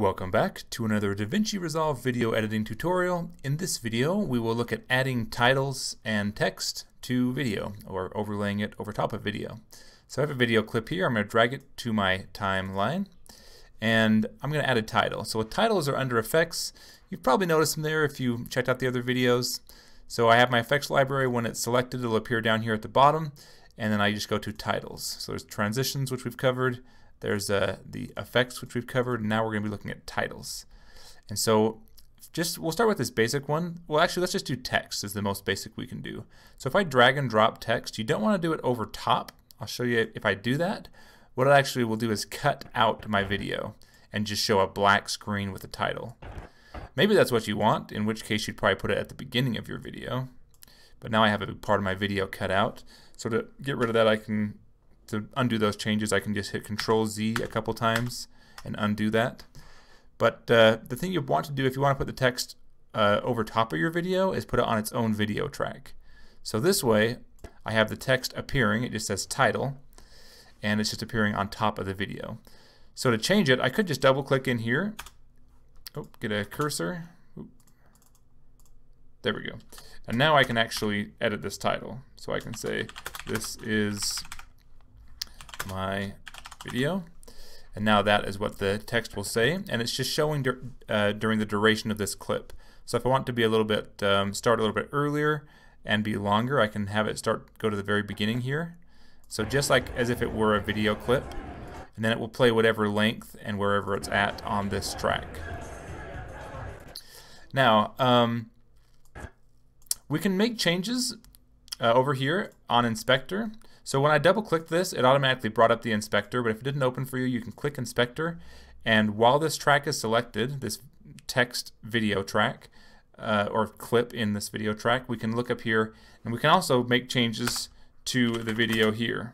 Welcome back to another DaVinci Resolve video editing tutorial. In this video, we will look at adding titles and text to video, or overlaying it over top of video. So I have a video clip here. I'm going to drag it to my timeline, and I'm going to add a title. So titles are under effects. You've probably noticed them there if you checked out the other videos. So I have my effects library. When it's selected, it'll appear down here at the bottom, and then I just go to titles. So there's transitions, which we've covered. There's the effects, which we've covered, and now we're going to be looking at titles. And so we'll start with this basic one. Well, actually, let's just do text is the most basic we can do. So if I drag and drop text, you don't want to do it over top. I'll show you if I do that. What I actually will do is cut out my video and just show a black screen with a title. Maybe that's what you want, in which case you'd probably put it at the beginning of your video. But now I have a big part of my video cut out. So to get rid of that, to undo those changes, I can just hit Control-Z a couple times and undo that. But the thing you want to do if you want to put the text over top of your video is put it on its own video track. So this way, I have the text appearing. It just says title, and it's just appearing on top of the video. So to change it, I could just double-click in here. Oh, get a cursor. Oop. There we go. And now I can actually edit this title. So I can say this is my video, and now that is what the text will say, and it's just showing during the duration of this clip. So if I want it to be a little bit start a little bit earlier and be longer, I can have it go to the very beginning here, so just like as if it were a video clip, and then it will play whatever length and wherever it's at on this track. Now we can make changes over here on Inspector. So when I double clicked this, it automatically brought up the inspector, but if it didn't open for you, you can click Inspector, and while this track is selected, this text video track, or clip in this video track, we can look up here, and we can also make changes to the video here,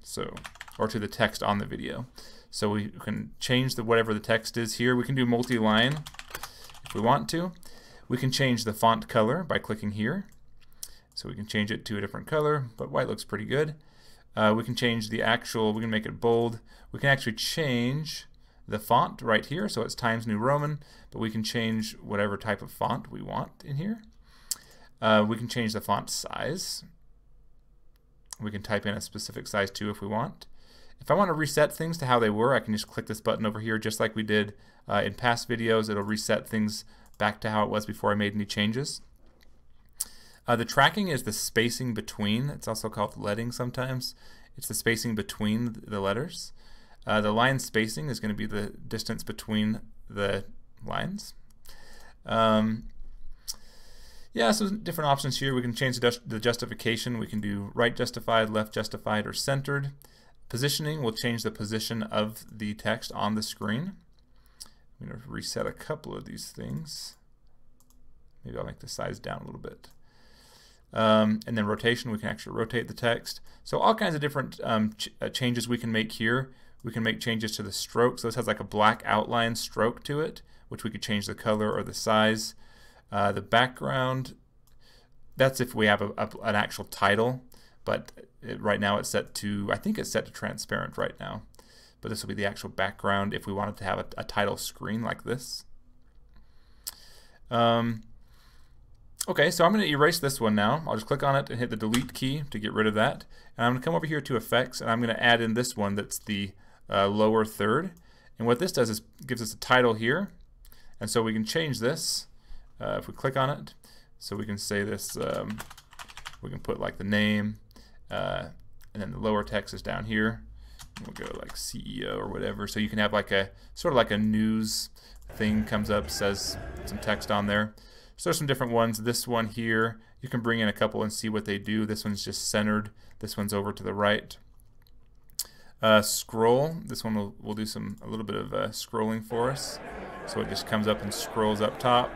so, or to the text on the video. So we can change whatever the text is here. We can do multi-line if we want to. We can change the font color by clicking here. So we can change it to a different color, but white looks pretty good. We can change the actual, we can make it bold. We can actually change the font right here, so it's Times New Roman, but we can change whatever type of font we want in here. We can change the font size. We can type in a specific size too if we want. If I want to reset things to how they were, I can just click this button over here just like we did in past videos. It'll reset things back to how it was before I made any changes. The tracking is the spacing between. It's also called leading sometimes. It's the spacing between the letters. The line spacing is going to be the distance between the lines. Yeah, so different options here. We can change the justification. We can do right justified, left justified, or centered. Positioning will change the position of the text on the screen. I'm going to reset a couple of these things. Maybe I'll make the size down a little bit. And then rotation, we can actually rotate the text. So all kinds of different changes we can make here. We can make changes to the stroke. So this has like a black outline stroke to it, which we could change the color or the size. The background, that's if we have an actual title, but right now it's set to, I think it's set to transparent right now. But this will be the actual background if we wanted to have a title screen like this. Okay, so I'm going to erase this one now. I'll just click on it and hit the delete key to get rid of that. And I'm going to come over here to effects, and I'm going to add in this one that's the lower third. And what this does is gives us a title here. And so we can change this if we click on it. So we can say this, we can put like the name, and then the lower text is down here. And we'll go like CEO or whatever. So you can have like a sort of like a news thing comes up, says some text on there. So there's some different ones. This one here, you can bring in a couple and see what they do. This one's just centered. This one's over to the right. Scroll. This one will do a little bit of scrolling for us. So it just comes up and scrolls up top.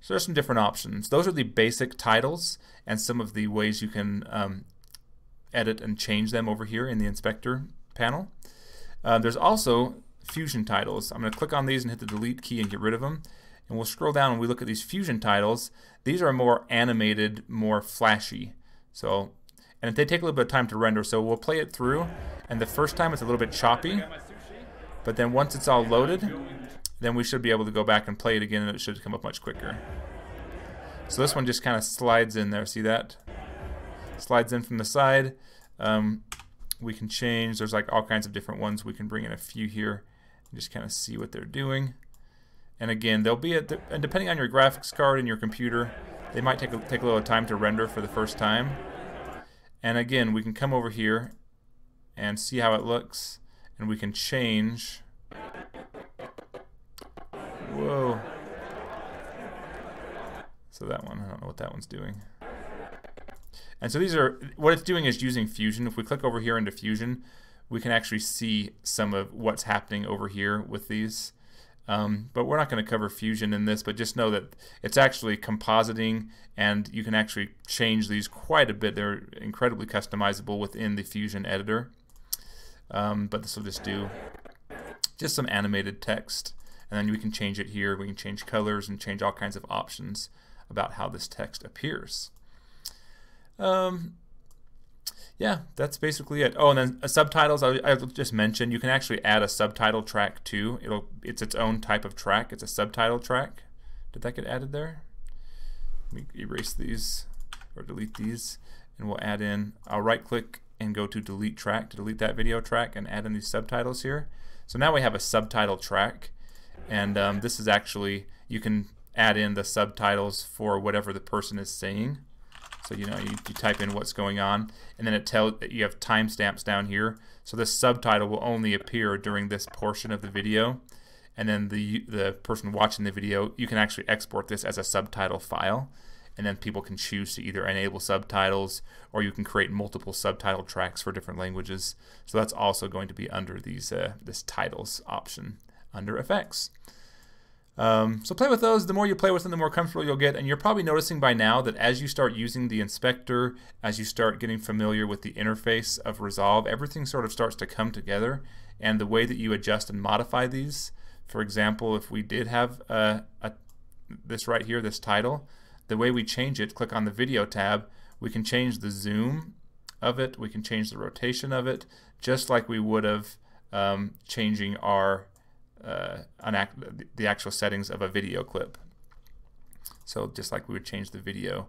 So there's some different options. Those are the basic titles and some of the ways you can edit and change them over here in the inspector panel. There's also Fusion titles. I'm going to click on these and hit the delete key and get rid of them. And we'll scroll down and we look at these Fusion titles. These are more animated, more flashy. So, and they take a little bit of time to render, so we'll play it through. And the first time it's a little bit choppy. But then once it's all loaded, then we should be able to go back and play it again, and it should come up much quicker. So this one just kind of slides in there, see that? Slides in from the side. We can change, there's like all kinds of different ones. We can bring in a few here and just kind of see what they're doing. And again, they'll be at the, and depending on your graphics card and your computer, they might take a little time to render for the first time. And again, we can come over here and see how it looks, and we can change. Whoa. So that one, I don't know what that one's doing. And so these are, what it's doing is using Fusion. If we click over here into Fusion, we can actually see some of what's happening over here with these. But we're not going to cover Fusion in this, but just know that it's actually compositing, and you can actually change these quite a bit. They're incredibly customizable within the Fusion editor. But this will just do just some animated text, and then we can change it here. We can change colors and change all kinds of options about how this text appears. Yeah, that's basically it. Oh, and then subtitles, I just mentioned, you can actually add a subtitle track too. It's its own type of track. It's a subtitle track. Did that get added there? Let me erase these or delete these, and we'll add in, I'll right click and go to delete track to delete that video track and add in these subtitles here. So now we have a subtitle track, and this is actually, you can add in the subtitles for whatever the person is saying. So you know, you type in what's going on, and then it tells that you have timestamps down here. So this subtitle will only appear during this portion of the video, and then the person watching the video, you can actually export this as a subtitle file, and then people can choose to either enable subtitles, or you can create multiple subtitle tracks for different languages. So that's also going to be under these this titles option under effects. So play with those. The more you play with them, the more comfortable you'll get, and you're probably noticing by now that as you start using the inspector, as you start getting familiar with the interface of Resolve, everything sort of starts to come together, and the way that you adjust and modify these, for example, if we did have this right here, this title, the way we change it, click on the video tab, we can change the zoom of it, we can change the rotation of it, just like we would have changing our the actual settings of a video clip. So just like we would change the video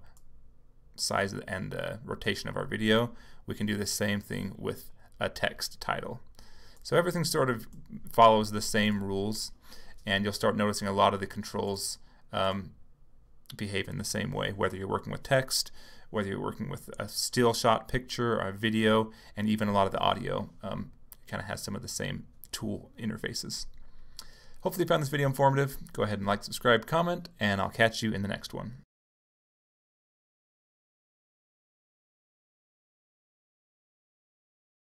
size and rotation of our video, we can do the same thing with a text title. So everything sort of follows the same rules, and you'll start noticing a lot of the controls behave in the same way, whether you're working with text, whether you're working with a still shot picture or a video, and even a lot of the audio kind of has some of the same tool interfaces. Hopefully you found this video informative. Go ahead and like, subscribe, comment, and I'll catch you in the next one.